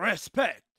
Respect.